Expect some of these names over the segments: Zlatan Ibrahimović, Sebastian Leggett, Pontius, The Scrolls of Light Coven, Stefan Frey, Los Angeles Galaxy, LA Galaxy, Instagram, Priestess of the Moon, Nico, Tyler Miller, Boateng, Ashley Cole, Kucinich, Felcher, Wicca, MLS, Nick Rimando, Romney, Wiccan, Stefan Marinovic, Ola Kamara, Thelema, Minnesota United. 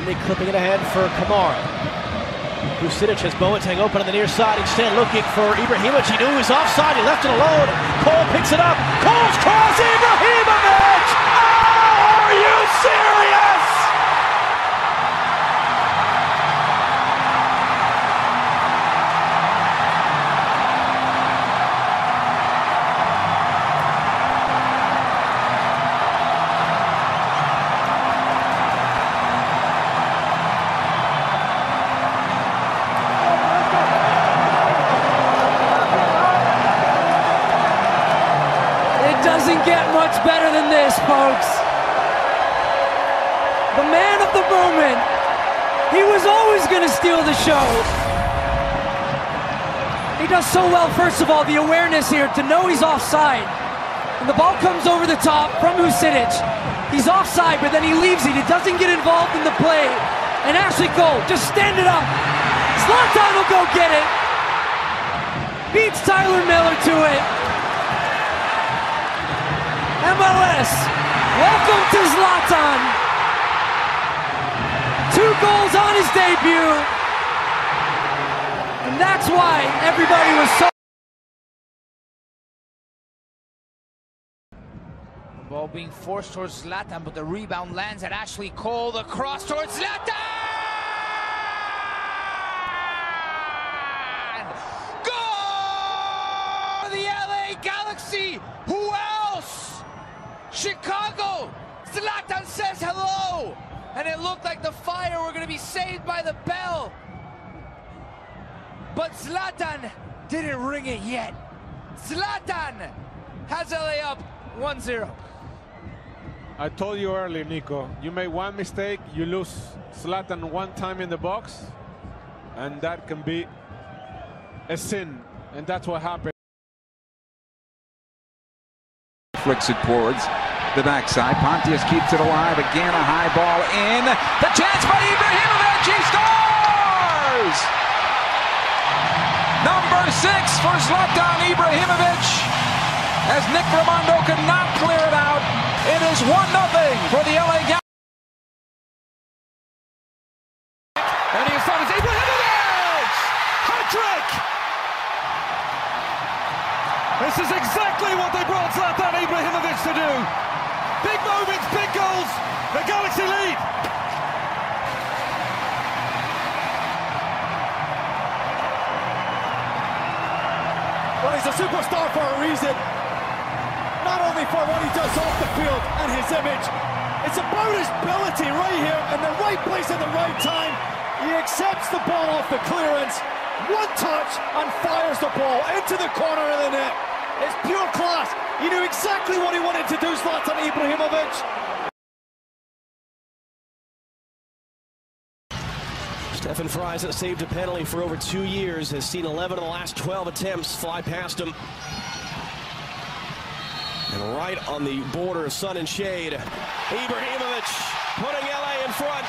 Romney clipping it ahead for Kamara. Kucinich has Boateng open on the near side. Instead looking for Ibrahimović. He knew he was offside. He left it alone. Cole picks it up. Cole's cross. Ibrahimović! Oh, are you serious? Doesn't get much better than this, folks. The man of the moment. He was always going to steal the show. He does so well, first of all, the awareness here to know he's offside. And the ball comes over the top from Kucinich. He's offside, but then he leaves it. He doesn't get involved in the play. And Ashley Cole, just stand it up. Zlatan will go get it. Beats Tyler Miller to it. MLS, welcome to Zlatan. 2 goals on his debut. And that's why everybody was so... The ball being forced towards Zlatan, but the rebound lands at Ashley Cole. The cross towards Zlatan! Goal! The LA Galaxy, who else? Chicago! Zlatan says hello! And it looked like the fire were going to be saved by the bell. But Zlatan didn't ring it yet. Zlatan has LA up 1-0. I told you earlier, Nico, you make one mistake, you lose Zlatan one time in the box, and that can be a sin. And that's what happened. Flicks it towards the backside. Pontius keeps it alive. Again, a high ball in. The chance by Ibrahimović. He scores! Number 6 for Zlatan Ibrahimović. As Nick Rimando could not clear it out, it is 1-0 for the LA Galaxy. And he finds Ibrahimović! Hat-trick! This is exactly what they brought Zlatan Ibrahimović to do. Big moments, big goals, the Galaxy lead. Well, he's a superstar for a reason. Not only for what he does off the field and his image, it's about his ability right here in the right place at the right time. He accepts the ball off the clearance, one touch, and fires the ball into the corner of the net. It's pure class. He knew exactly what he wanted to do, Zlatan Ibrahimović. Stefan Frey has saved a penalty for over 2 years, has seen 11 of the last 12 attempts fly past him. And right on the border of sun and shade, Ibrahimović putting LA in front.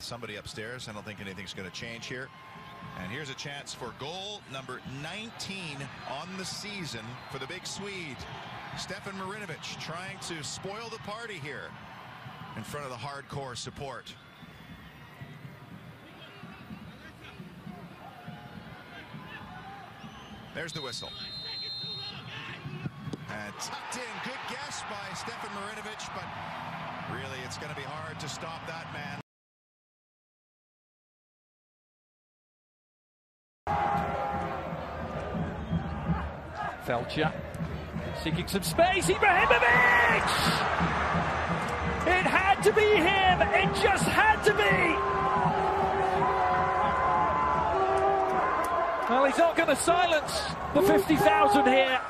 Somebody upstairs. I don't think anything's going to change here. And here's a chance for goal number 19 on the season for the big Swede. Stefan Marinovic trying to spoil the party here in front of the hardcore support. There's the whistle. And tucked in. Good guess by Stefan Marinovic, but really it's going to be hard to stop that man. Felcher seeking some space. Ibrahimović! It had to be him. It just had to be. Well, he's not going to silence the 50,000 here,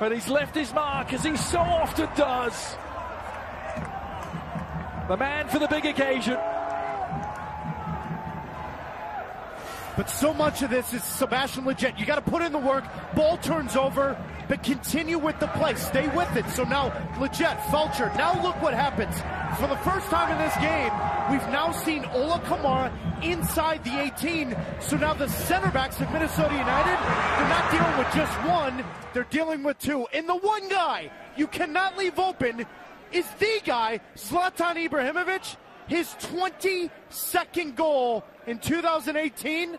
but he's left his mark as he so often does. The man for the big occasion. But so much of this is Sebastian Leggett. You got to put in the work. Ball turns over, but continue with the play. Stay with it. So now Leggett, Felcher. Now look what happens. For the first time in this game, we've now seen Ola Kamara inside the 18. So now the center backs of Minnesota United, they're not dealing with just one. They're dealing with two. And the one guy you cannot leave open is the guy, Zlatan Ibrahimović, his 22nd goal in 2018.